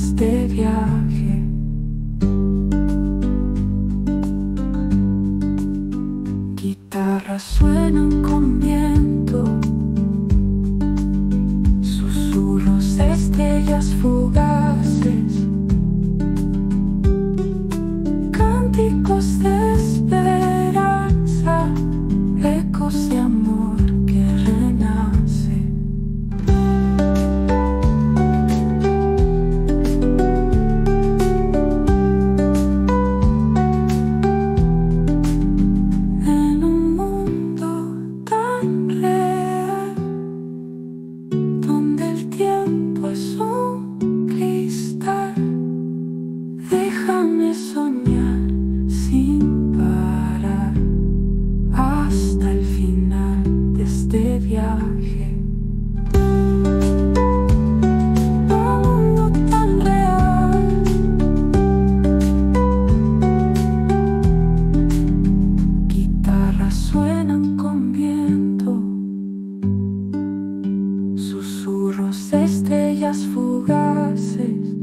este viaje. Guitarras suenan con viento, susurros de estrellas fugaces, cánticos de esperanza, ecos de amor que renace. En un mundo tan real, donde el tiempo es un cristal, déjame soñar sin parar hasta el final de este viaje. Un mundo tan real, guitarras suenan con viento, susurros de estrellas fugaces,